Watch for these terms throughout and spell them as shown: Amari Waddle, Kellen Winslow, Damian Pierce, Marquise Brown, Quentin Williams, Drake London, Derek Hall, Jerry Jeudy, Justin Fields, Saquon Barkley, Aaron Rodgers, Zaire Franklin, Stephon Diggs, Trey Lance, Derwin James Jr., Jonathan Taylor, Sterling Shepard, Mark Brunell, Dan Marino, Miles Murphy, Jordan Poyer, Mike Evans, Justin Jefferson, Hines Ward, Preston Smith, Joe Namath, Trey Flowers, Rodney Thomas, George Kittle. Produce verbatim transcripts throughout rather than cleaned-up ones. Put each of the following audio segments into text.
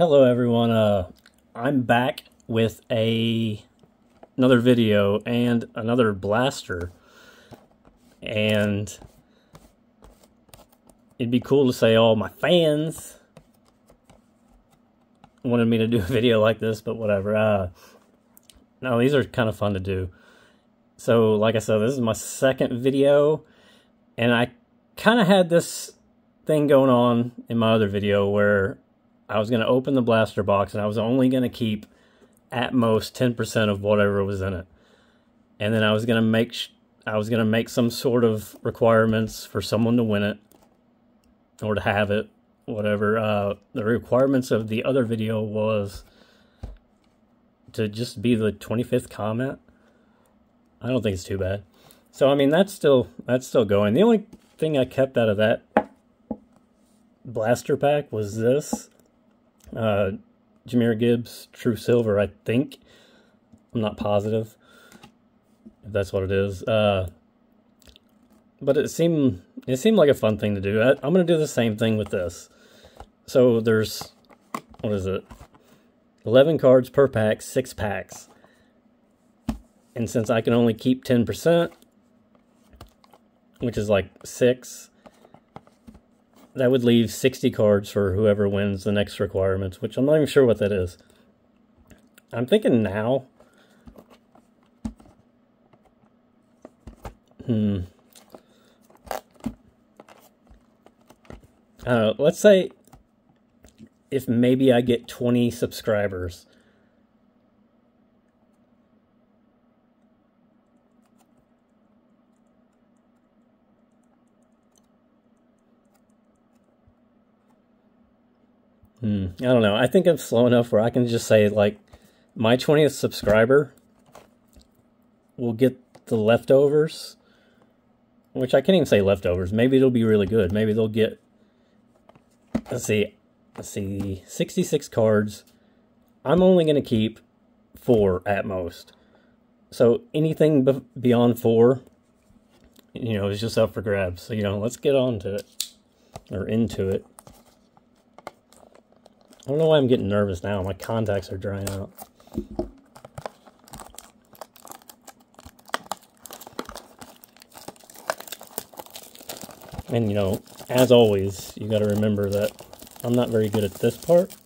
Hello everyone, uh, I'm back with a another video and another blaster, and it'd be cool to say all my fans wanted me to do a video like this, but whatever. Uh, no, these are kind of fun to do. So like I said, this is my second video, and I kind of had this thing going on in my other video where I was going to open the blaster box and I was only going to keep at most ten percent of whatever was in it. And then I was going to make sh I was going to make some sort of requirements for someone to win it or to have it, whatever. Uh, the requirements of the other video was to just be the twenty-fifth comment. I don't think it's too bad. So I mean, that's still that's still going. The only thing I kept out of that blaster pack was this. Uh, Jameer Gibbs, True Silver, I think. I'm not positive if that's what it is. Uh, but it seemed it seemed like a fun thing to do. I, I'm going to do the same thing with this. So there's, what is it? eleven cards per pack, six packs. And since I can only keep ten percent, which is like six, that would leave sixty cards for whoever wins the next requirements, which I'm not even sure what that is. I'm thinking now. Hmm. I don't know. Let's say if maybe I get twenty subscribers. Hmm, I don't know. I think I'm slow enough where I can just say, like, my twentieth subscriber will get the leftovers, which I can't even say leftovers. Maybe it'll be really good. Maybe they'll get, let's see, let's see, sixty-six cards. I'm only going to keep four at most. So anything be beyond four, you know, is just up for grabs. So, you know, let's get on to it, or into it. I don't know why I'm getting nervous now. My contacts are drying out. And, you know, as always, you got to remember that I'm not very good at this part.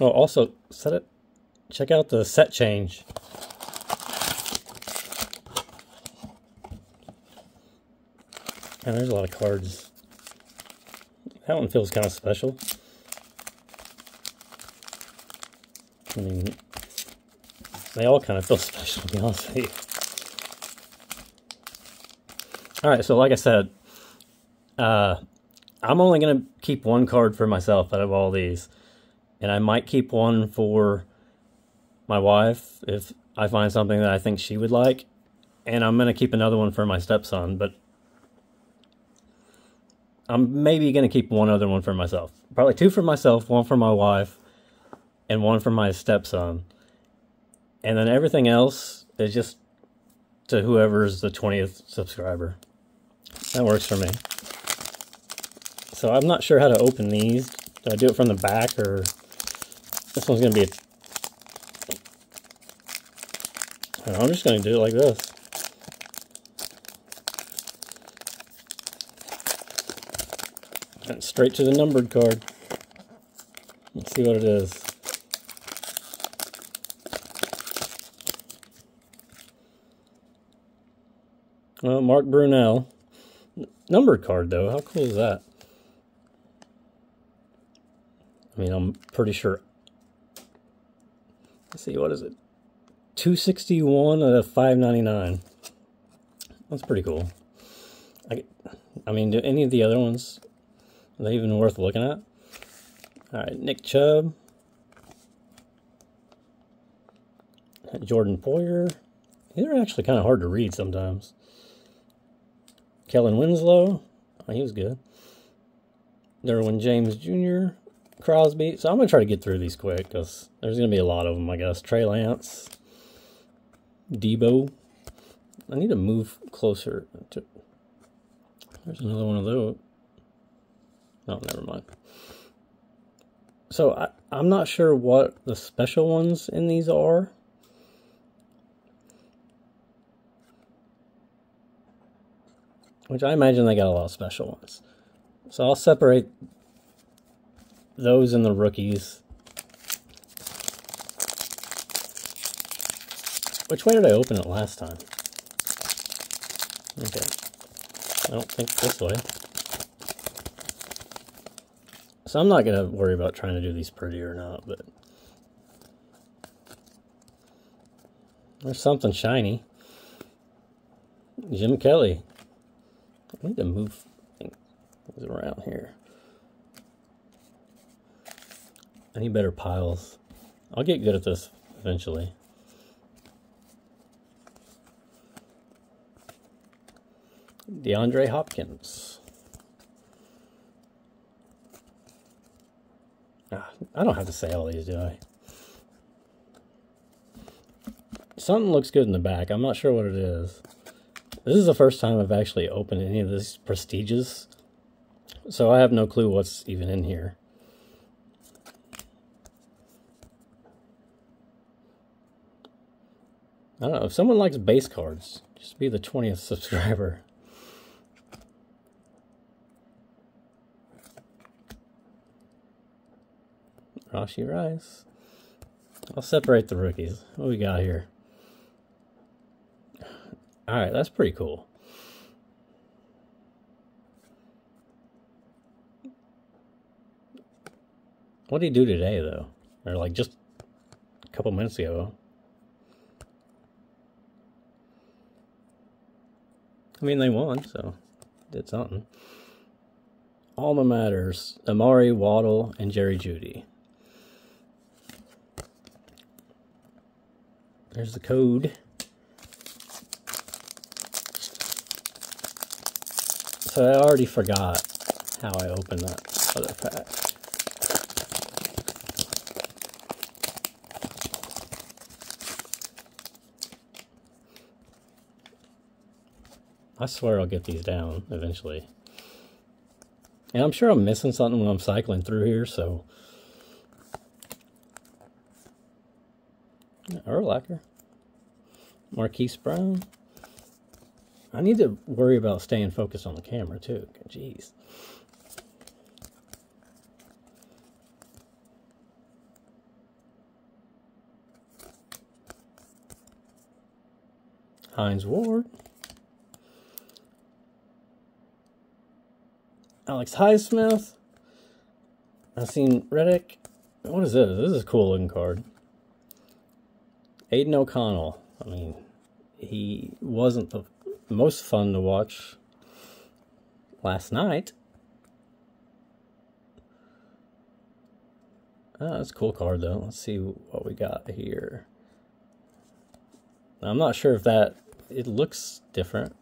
Oh, also, set it. Check out the set change. Man, there's a lot of cards. That one feels kind of special. I mean, they all kind of feel special, to be honest with you. Alright, so like I said, uh, I'm only going to keep one card for myself out of all these. And I might keep one for my wife if I find something that I think she would like. And I'm going to keep another one for my stepson, but I'm maybe going to keep one other one for myself. Probably two for myself, one for my wife, and one for my stepson. And then everything else is just to whoever's the twentieth subscriber. That works for me. So I'm not sure how to open these. Do I do it from the back, or this one's going to be a... I don't know, I'm just going to do it like this. Went straight to the numbered card. Let's see what it is. Well, Mark Brunell. Numbered card, though. How cool is that? I mean, I'm pretty sure. Let's see, what is it? two sixty-one out of five ninety-nine. That's pretty cool. I, I mean, do any of the other ones... are they even worth looking at? Alright, Nick Chubb. Jordan Poyer. These are actually kind of hard to read sometimes. Kellen Winslow. Oh, he was good. Derwin James Junior Crosby. So I'm going to try to get through these quick because there's going to be a lot of them, I guess. Trey Lance. Debo. I need to move closer to... There's another one of those. Oh, never mind. So I, I'm not sure what the special ones in these are. Which I imagine they got a lot of special ones. So I'll separate those and the rookies. Which way did I open it last time? Okay. I don't think this way. So I'm not going to worry about trying to do these pretty or not, but... There's something shiny. Jim Kelly. I need to move things around here. I need better piles. I'll get good at this eventually. DeAndre Hopkins. Ah, I don't have to say all these, do I? Something looks good in the back. I'm not sure what it is. This is the first time I've actually opened any of these prestiges, so I have no clue what's even in here. I don't know. If someone likes base cards, just be the twentieth subscriber. Rashee Rice. I'll separate the rookies. What do we got here? All right, that's pretty cool. What did he do today, though? Or, like, just a couple minutes ago? I mean, they won, so did something. Alma Matters, Amari Waddle, and Jerry Jeudy. There's the code. So I already forgot how I opened that other pack. I swear I'll get these down eventually. And I'm sure I'm missing something when I'm cycling through here, so... Urlacher. Marquise Brown. I need to worry about staying focused on the camera, too. Jeez. Hines Ward. Alex Highsmith. I've seen Reddick. What is this? This is a cool-looking card. Aiden O'Connell. I mean, he wasn't the... most fun to watch last night. Oh, that's a cool card, though. Let's see what we got here. I'm not sure if that... It looks different.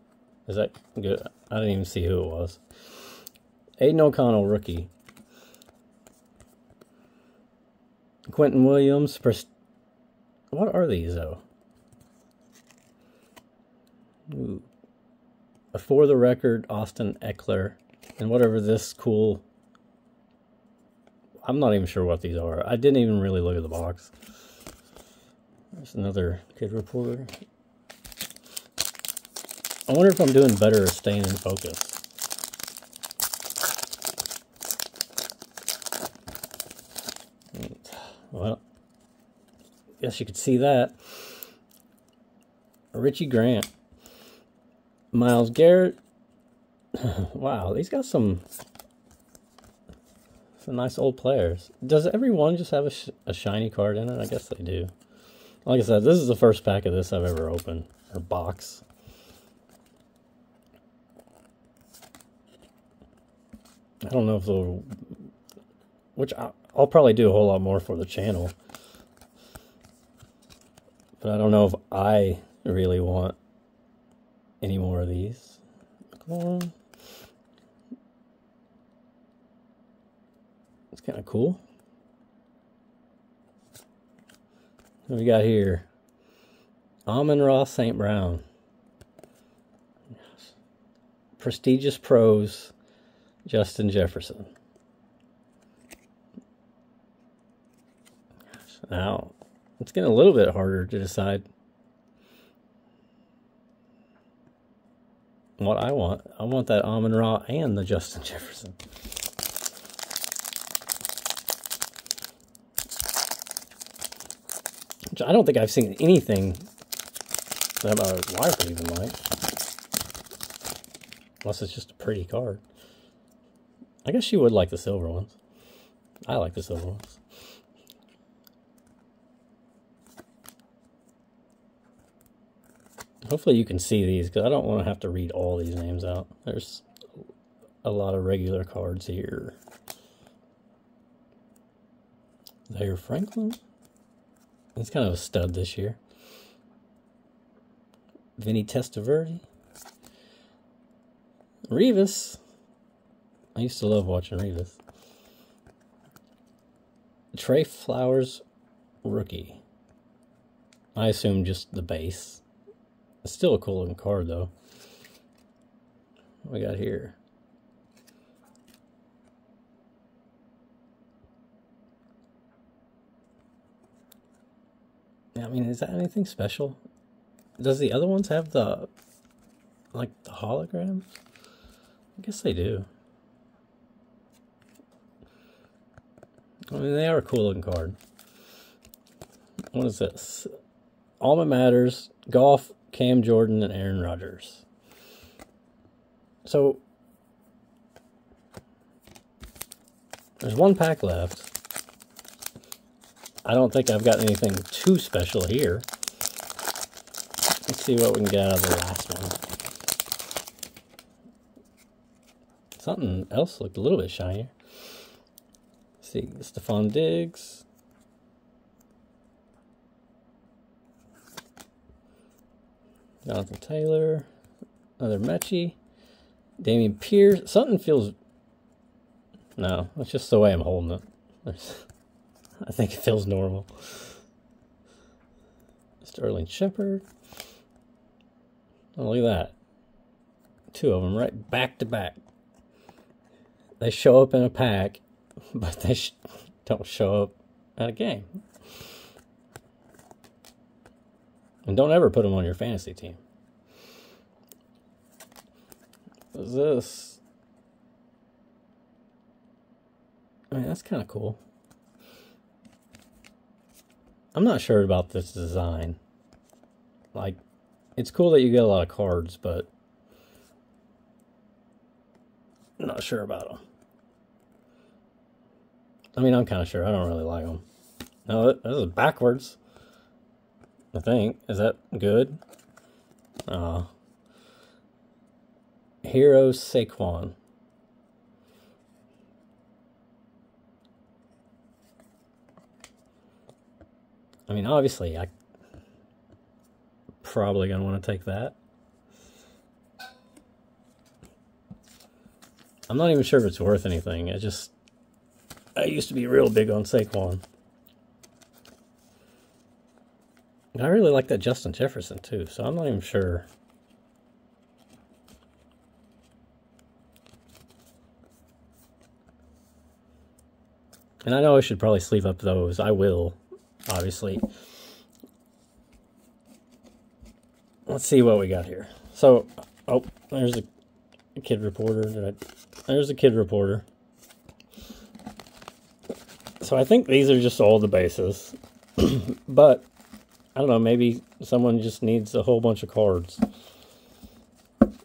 Is that good? I didn't even see who it was. Aiden O'Connell, rookie. Quentin Williams. Pres- what are these, though? Ooh. For the record, Austin Eckler, and whatever this cool... I'm not even sure what these are. I didn't even really look at the box. There's another kid reporter. I wonder if I'm doing better at staying in focus. Well, guess you could see that. Richie Grant. Miles Garrett. Wow, he's got some, some nice old players. Does everyone just have a, sh a shiny card in it? I guess they do. Like I said, this is the first pack of this I've ever opened. Or box. I don't know if they'll... Which I, I'll probably do a whole lot more for the channel. But I don't know if I really want... any more of these? Come on. It's kind of cool. What do we got here? Amon-Ra Saint Brown. prestigious pros, Justin Jefferson. Now, it's getting a little bit harder to decide what I want. I want that Amon-Ra and the Justin Jefferson. Which I don't think I've seen anything that my wife would even like. Unless it's just a pretty card. I guess she would like the silver ones. I like the silver ones. Hopefully you can see these, because I don't want to have to read all these names out. There's a lot of regular cards here. Zaire Franklin. He's kind of a stud this year. Vinny Testaverde. Revis. I used to love watching Revis. Trey Flowers, rookie. I assume just the base. It's still a cool looking card, though. What we got here? I mean, is that anything special? Does the other ones have the, like, the holograms? I guess they do. I mean, they are a cool looking card. What is this? All that matters, golf, Cam Jordan, and Aaron Rodgers. So, there's one pack left. I don't think I've got anything too special here. Let's see what we can get out of the last one. Something else looked a little bit shinier. Let's see, Stephon Diggs. Jonathan Taylor, another Mechie, Damian Pierce. Something feels, no, that's just the way I'm holding it. There's... I think it feels normal. Sterling Shepard. Oh, look at that. Two of them right back to back. They show up in a pack, but they sh don't show up at a game. And don't ever put them on your fantasy team. What is this? I mean, that's kind of cool. I'm not sure about this design. Like, it's cool that you get a lot of cards, but I'm not sure about them. I mean, I'm kind of sure. I don't really like them. No, this is backwards. I think. Is that good? Uh, Hero Saquon. I mean, obviously, I probably going to want to take that. I'm not even sure if it's worth anything. I just, I used to be real big on Saquon. I really like that Justin Jefferson, too, so I'm not even sure. And I know I should probably sleeve up those. I will, obviously. Let's see what we got here. So, oh, there's a, a kid reporter. Did I, there's a kid reporter. So I think these are just all the bases. But... I don't know, maybe someone just needs a whole bunch of cards.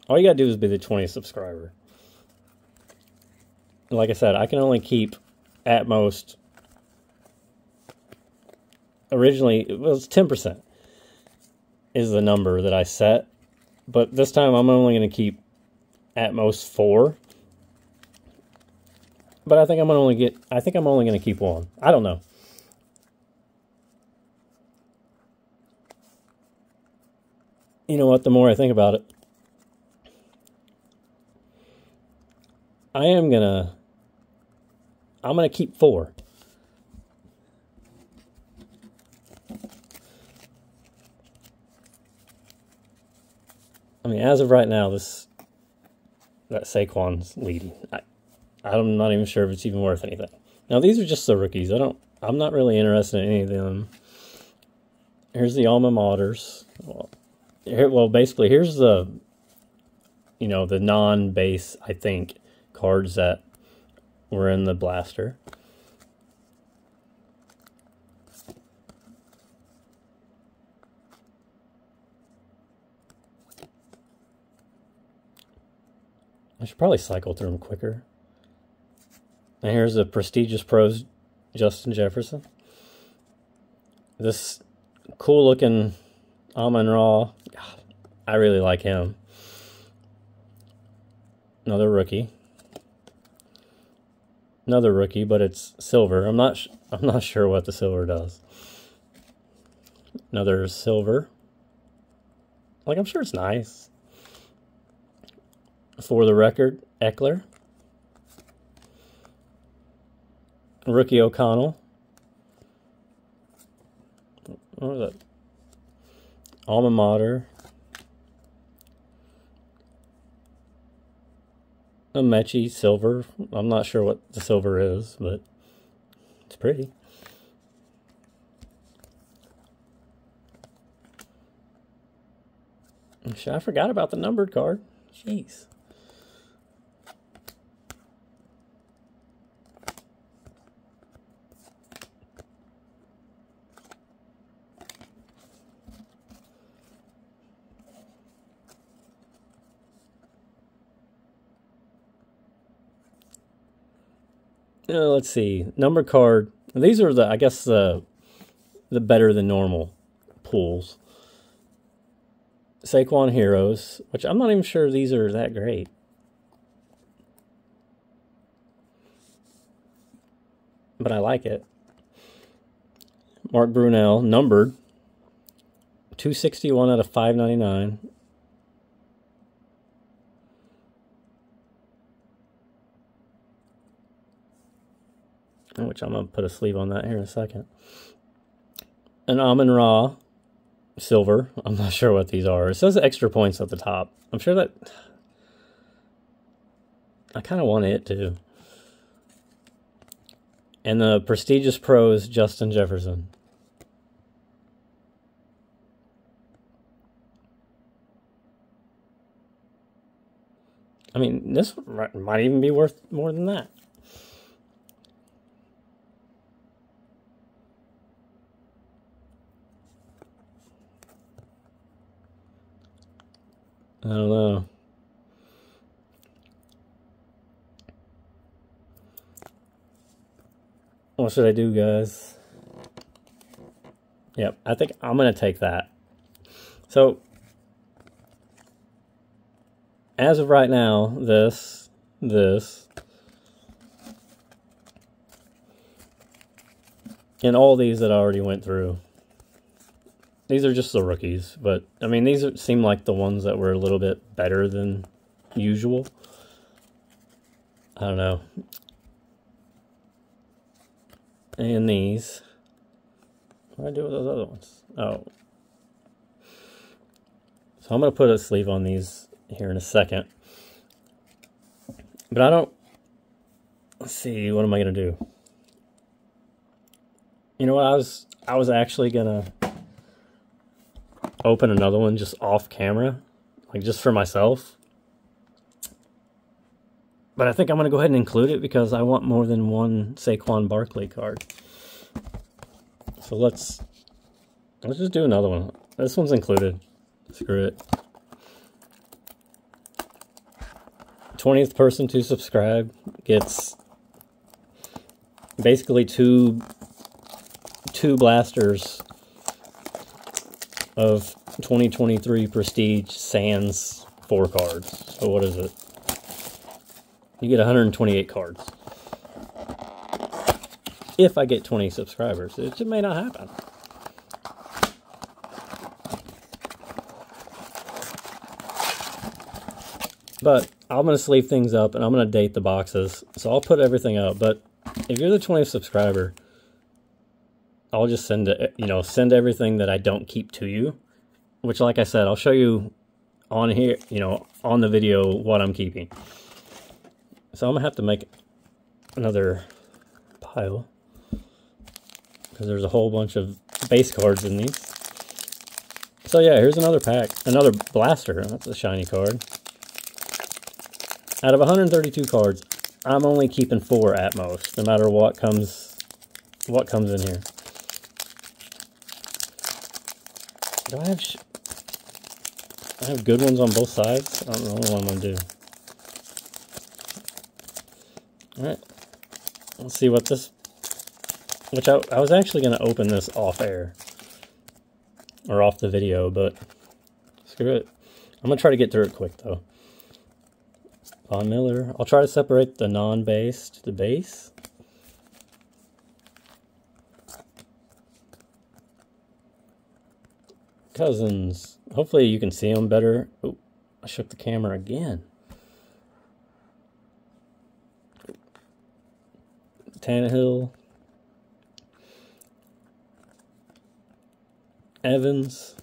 All you gotta do is be the twentieth subscriber. Like I said, I can only keep, at most, originally, it was ten percent is the number that I set. But this time I'm only gonna keep, at most, four. But I think I'm gonna only get, I think I'm only gonna keep one. I don't know. You know what, the more I think about it, I am gonna, I'm gonna keep four. I mean, as of right now, this that Saquon's leading. I, I'm not even sure if it's even worth anything. Now, these are just the rookies. I don't, I'm not really interested in any of them. Here's the alma maters. Well, here, well basically, here's the, you know, the non-base, I think, cards that were in the blaster. I should probably cycle through them quicker. And here's the prestigious pros, Justin Jefferson. This cool-looking Amon-Ra, I really like him. Another rookie. Another rookie, but it's silver. I'm not. Sh I'm not sure what the silver does. Another silver. Like, I'm sure it's nice. For the record, Eckler. Rookie O'Connell. What was that? Alma Mater. A Mechie silver. I'm not sure what the silver is, but it's pretty. I forgot about the numbered card. Jeez. Uh, let's see, number card. These are the, I guess, the the better than normal pools. Saquon Heroes, which I'm not even sure these are that great. But I like it. Mark Brunell, numbered. two sixty-one out of five ninety-nine. Which I'm going to put a sleeve on that here in a second. An Amon-Ra silver. I'm not sure what these are. It says extra points at the top. I'm sure that... I kind of want it too. And the prestigious pros, Justin Jefferson. I mean, this might even be worth more than that. I don't know. What should I do, guys? Yep, I think I'm going to take that. So, as of right now, this, this, and all these that I already went through. These are just the rookies, but, I mean, these are, seem like the ones that were a little bit better than usual. I don't know. And these. What do I do with those other ones? Oh. So I'm going to put a sleeve on these here in a second. But I don't... Let's see, what am I going to do? You know what, I was, I was actually going to... open another one just off camera, like just for myself, but I think I'm gonna go ahead and include it because I want more than one Saquon Barkley card. So let's let's just do another one. This one's included. Screw it. twentieth person to subscribe gets basically two two blasters of twenty twenty-three Prestige Sans four cards. So what is it? You get one hundred twenty-eight cards. If I get twenty subscribers, it may not happen. But I'm gonna sleeve things up and I'm gonna date the boxes. So I'll put everything up, but if you're the twentieth subscriber, I'll just send, you know, send everything that I don't keep to you, which, like I said, I'll show you on here, you know, on the video what I'm keeping. So I'm gonna have to make another pile because there's a whole bunch of base cards in these. So yeah, here's another pack, another blaster. That's a shiny card. Out of one hundred thirty-two cards, I'm only keeping four at most, no matter what comes, what comes in here. Do I have? Sh I have good ones on both sides. I don't know what I'm gonna do. All right, let's see what this. Which I I was actually gonna open this off air or off the video, but screw it. I'm gonna try to get through it quick though. Von Miller. I'll try to separate the non-base to the base. Cousins. Hopefully you can see them better. Oh, I shook the camera again. Tannehill. Evans.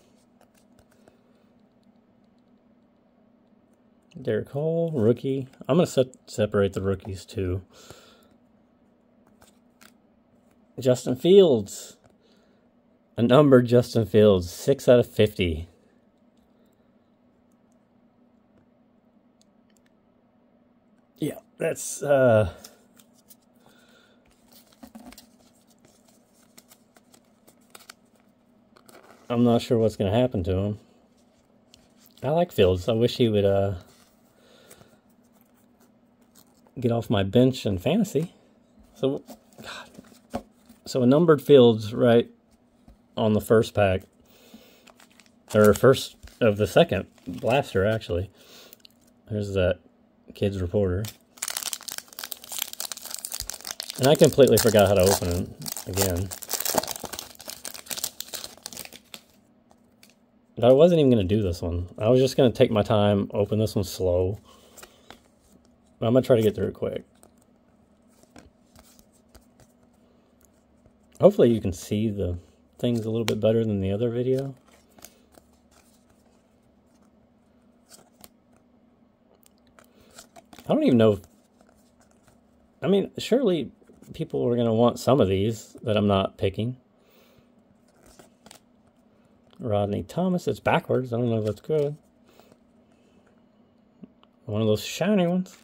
Derek Hall, rookie. I'm going to se separate the rookies too. Justin Fields. A number Justin Fields. six out of fifty. Yeah, that's... Uh, I'm not sure what's going to happen to him. I like Fields. I wish he would... Uh, get off my bench in fantasy. So, God. So a numbered Fields right on the first pack, or first of the second blaster actually. There's that kid's reporter, and I completely forgot how to open it again. But I wasn't even gonna do this one. I was just gonna take my time, open this one slow. I'm going to try to get through it quick. Hopefully you can see the things a little bit better than the other video. I don't even know. I mean, surely people are going to want some of these that I'm not picking. Rodney Thomas. It's backwards. I don't know if that's good. One of those shiny ones.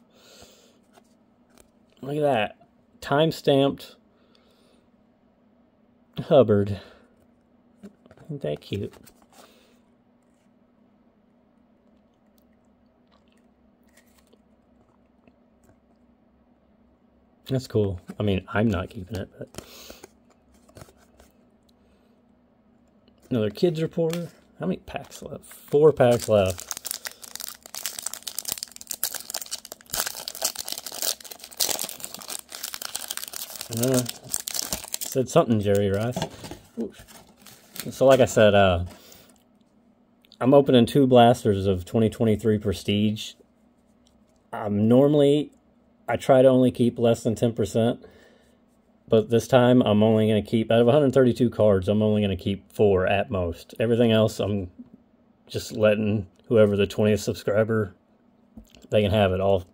Look at that. Time-stamped Hubbard. Isn't that cute? That's cool. I mean, I'm not keeping it, but... Another kids reporter. How many packs left? Four packs left. Uh, said something, Jerry Rice. Oof. So like I said, uh, I'm opening two blasters of twenty twenty-three Prestige. I'm normally, I try to only keep less than ten percent, but this time I'm only going to keep, out of one hundred thirty-two cards, I'm only going to keep four at most. Everything else, I'm just letting whoever the twentieth subscriber, they can have it. I'll,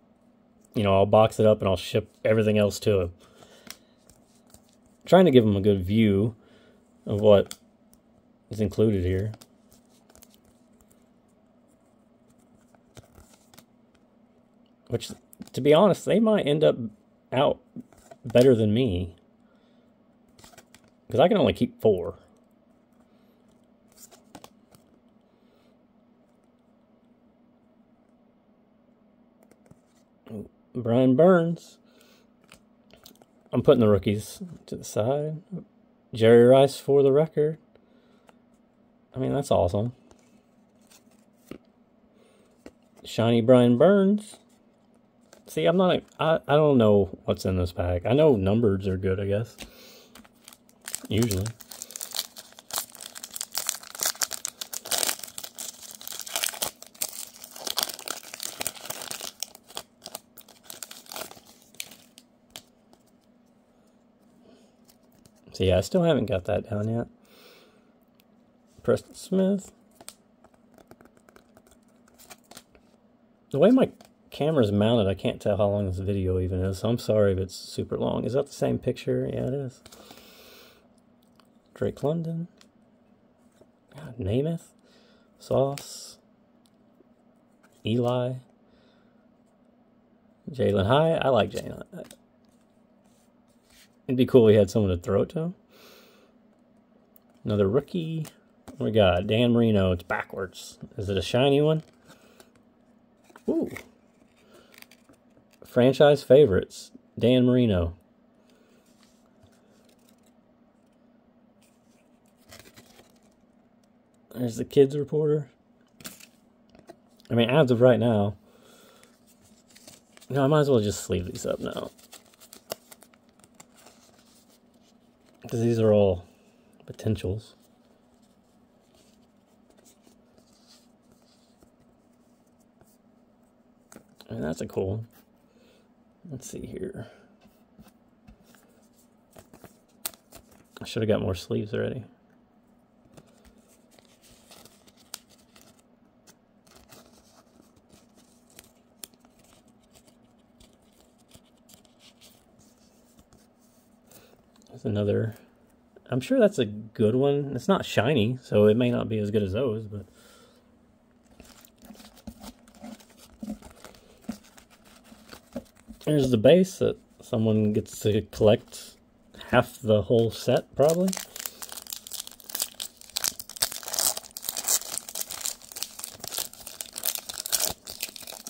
you know, I'll box it up and I'll ship everything else to them. Trying to give them a good view of what is included here. Which, to be honest, they might end up out better than me. Because I can only keep four. Brian Burns. I'm putting the rookies to the side. Jerry Rice for the record. I mean, that's awesome. Shiny Brian Burns. See, I'm not... I, I don't know what's in this pack. I know numbereds are good, I guess. Usually. So yeah, I still haven't got that down yet. Preston Smith. The way my camera's mounted, I can't tell how long this video even is, so I'm sorry if it's super long. Is that the same picture? Yeah, it is. Drake London. God, Namath. Sauce. Eli. Jalen Hyatt. I like Jalen. It'd be cool if he had someone to throw it to him. Another rookie. What we got? Dan Marino. It's backwards. Is it a shiny one? Ooh. Franchise favorites. Dan Marino. There's the kids reporter. I mean, as of right now, no, I might as well just sleeve these up now, because these are all potentials. I mean, that's a cool one. Let's see here. I should have got more sleeves already. Another, I'm sure that's a good one. It's not shiny, so it may not be as good as those, but there's the base that someone gets to collect half the whole set, probably.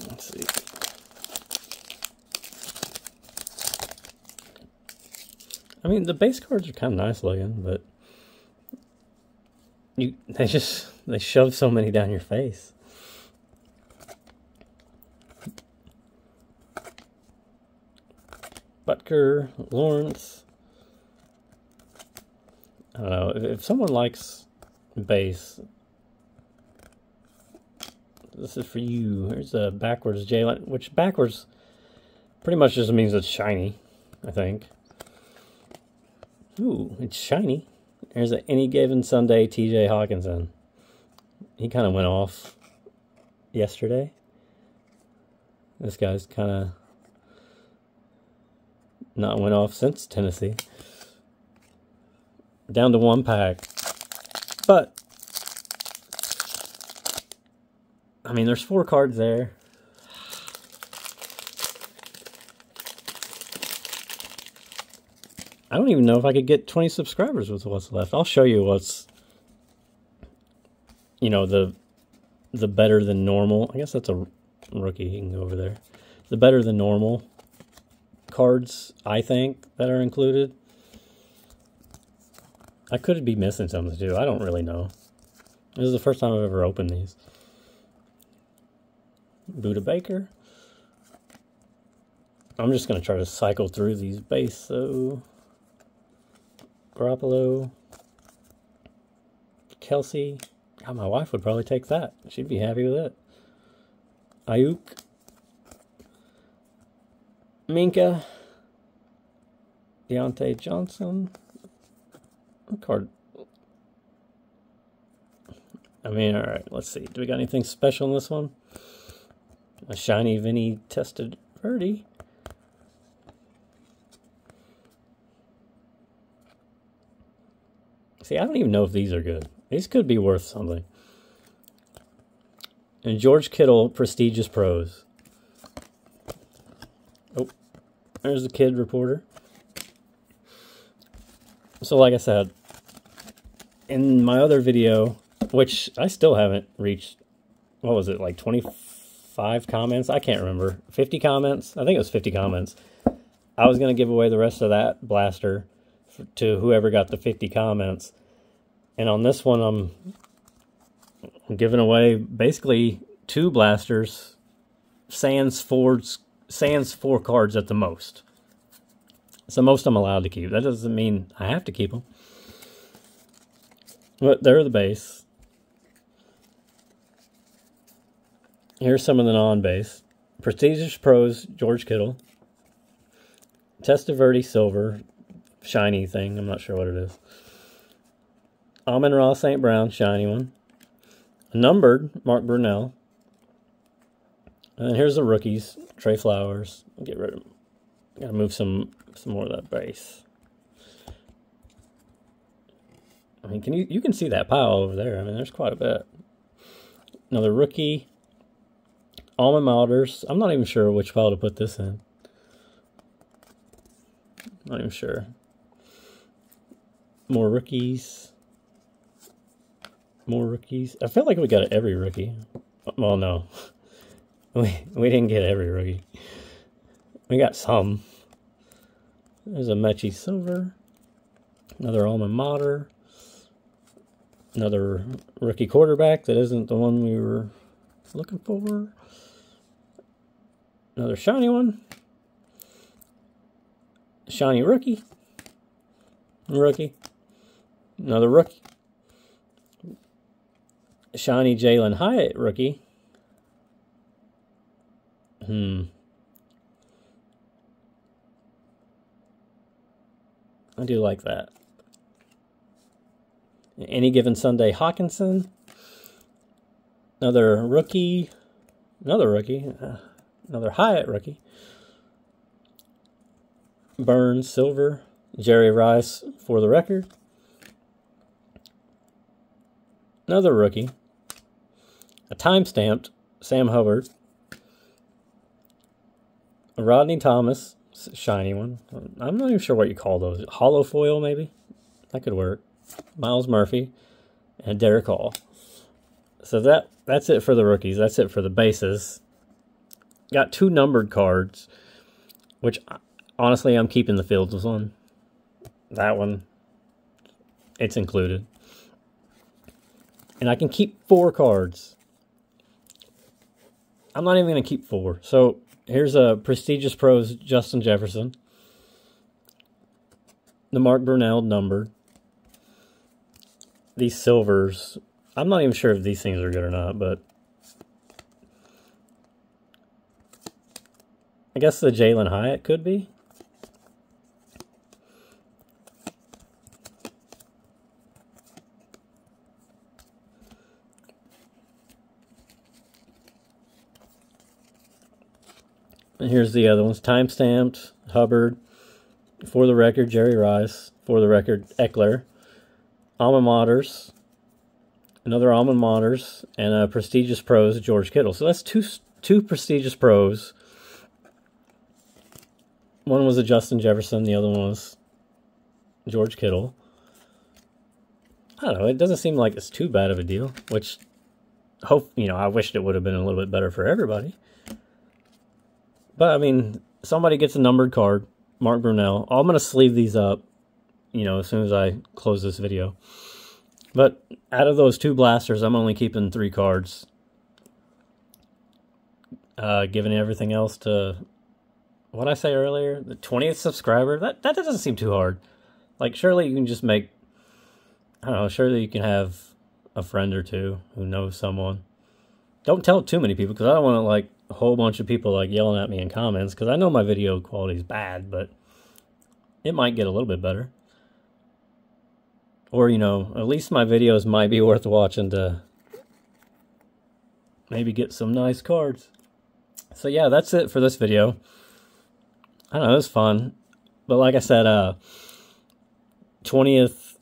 Let's see. I mean, the base cards are kind of nice looking, but you they just, they shove so many down your face. Butker, Lawrence. I don't know, if, if someone likes base, this is for you. Here's a backwards Jalen, which backwards pretty much just means it's shiny, I think. Ooh, it's shiny. There's a Any Given Sunday T J Hawkinson. He kind of went off yesterday. This guy's kind of not went off since Tennessee. Down to one pack. But, I mean, there's four cards there. I don't even know if I could get twenty subscribers with what's left. I'll show you what's, you know, the the better than normal. I guess that's a rookie. You can go over there. The better than normal cards, I think, that are included. I could be missing something, too. I don't really know. This is the first time I've ever opened these. Buda Baker. I'm just going to try to cycle through these base, so... Garoppolo, Kelsey. God, my wife would probably take that. She'd be happy with it. Ayuk, Minka, Deontay Johnson. What card? I mean, all right. Let's see. Do we got anything special in this one? A shiny Vinny Testaverde. See, I don't even know if these are good. These could be worth something. And George Kittle, prestigious pros. Oh, there's the kid reporter. So like I said, in my other video, which I still haven't reached, what was it, like twenty-five comments? I can't remember. fifty comments? I think it was fifty comments. I was going to give away the rest of that blaster to whoever got the fifty comments. And on this one, I'm giving away basically two blasters, sans Ford's, sans four cards at the most. It's the most I'm allowed to keep. That doesn't mean I have to keep them. But they're the base. Here's some of the non-base. Prestigious Pros, George Kittle. Testaverde Silver. Shiny thing. I'm not sure what it is. Amon-Ra Saint Brown. Shiny one. Numbered. Mark Brunell. And then here's the rookies. Trey Flowers. Get rid of him. Gotta move some some more of that base. I mean, can you you can see that pile over there. I mean, there's quite a bit. Another rookie. Almond Milders. I'm not even sure which pile to put this in. Not even sure. More rookies. More rookies. I feel like we got every rookie. Well, no. We, we didn't get every rookie. We got some. There's a Mechie Silver. Another Almond Mater. Another rookie quarterback that isn't the one we were looking for. Another shiny one. Shiny rookie. Rookie. Another rookie. Shiny Jalen Hyatt rookie. Hmm. I do like that. Any Given Sunday Hawkinson. Another rookie. Another rookie. Uh, another Hyatt rookie. Burns Silver. Jerry Rice for the record. Another rookie. A time-stamped Sam Hubbard. A Rodney Thomas. Shiny one. I'm not even sure what you call those. Hollow foil, maybe? That could work. Miles Murphy. And Derek Hall. So that that's it for the rookies. That's it for the bases. Got two numbered cards. Which, honestly, I'm keeping the Fields one. That one. It's included. And I can keep four cards. I'm not even going to keep four. So here's a Prestigious Pros Justin Jefferson. The Mark Brunell numbered. These silvers. I'm not even sure if these things are good or not, but I guess the Jalen Hyatt could be. And here's the other ones. Time-stamped, Hubbard, for the record, Jerry Rice, for the record, Eckler, Alma Maters, another Alma Maters, and a Prestigious Pros, George Kittle. So that's two two Prestigious Pros. One was a Justin Jefferson, the other one was George Kittle. I don't know, it doesn't seem like it's too bad of a deal, which, hope you know, I wished it would have been a little bit better for everybody. But, I mean, somebody gets a numbered card. Mark Brunell. I'm going to sleeve these up, you know, as soon as I close this video. But out of those two blasters, I'm only keeping three cards. Uh, giving everything else to, what I say earlier, the twentieth subscriber. That, that doesn't seem too hard. Like, surely you can just make, I don't know, surely you can have a friend or two who knows someone. Don't tell too many people, because I don't want to, like, a whole bunch of people like yelling at me in comments, because I know my video quality is bad, but it might get a little bit better. Or, you know, at least my videos might be worth watching to maybe get some nice cards. So yeah, that's it for this video. I don't know, it was fun. But like I said, uh twentieth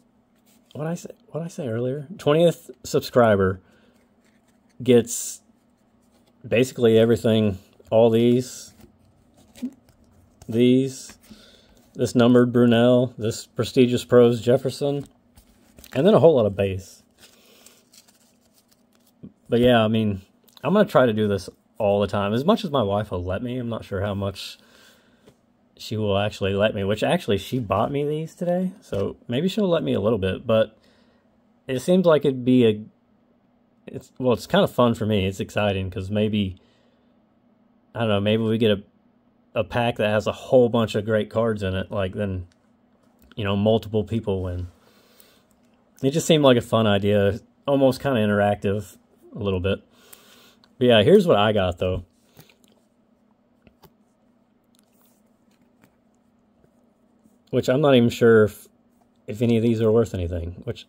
what I say what I say earlier? twentieth subscriber gets basically everything, all these, these, this numbered Brunell, this Prestigious Pros Jefferson, and then a whole lot of base. But yeah, I mean, I'm going to try to do this all the time. As much as my wife will let me, I'm not sure how much she will actually let me, which actually she bought me these today, so maybe she'll let me a little bit, but it seems like it'd be a It's, well, it's kind of fun for me. It's exciting because maybe, I don't know, maybe we get a a pack that has a whole bunch of great cards in it. Like, then, you know, multiple people win. It just seemed like a fun idea. Almost kind of interactive a little bit. But yeah, here's what I got, though. Which I'm not even sure if, if any of these are worth anything. Which...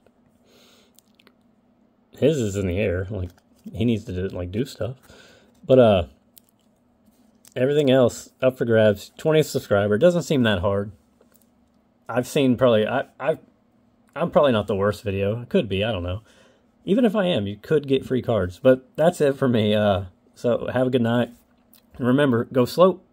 his is in the air, like he needs to do, like do stuff. But uh, Everything else up for grabs. twentieth subscriber. Doesn't seem that hard. I've seen probably... I, I've, I'm probably not the worst video. I could be. I don't know. Even if I am, you could get free cards. But that's it for me. Uh, so have a good night. And remember, go slope.